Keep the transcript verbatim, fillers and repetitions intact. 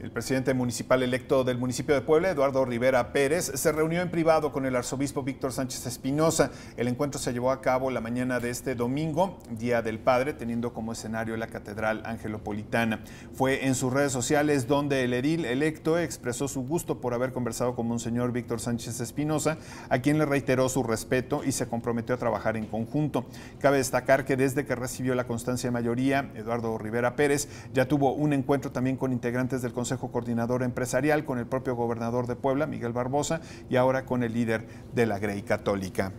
El presidente municipal electo del municipio de Puebla, Eduardo Rivera Pérez, se reunió en privado con el arzobispo Víctor Sánchez Espinosa. El encuentro se llevó a cabo la mañana de este domingo, Día del Padre, teniendo como escenario la Catedral Angelopolitana. Fue en sus redes sociales donde el edil electo expresó su gusto por haber conversado con Monseñor Víctor Sánchez Espinosa, a quien le reiteró su respeto y se comprometió a trabajar en conjunto. Cabe destacar que desde que recibió la constancia de mayoría, Eduardo Rivera Pérez ya tuvo un encuentro también con integrantes del Consejo Consejo Coordinador Empresarial, con el propio gobernador de Puebla, Miguel Barbosa, y ahora con el líder de la Grey Católica.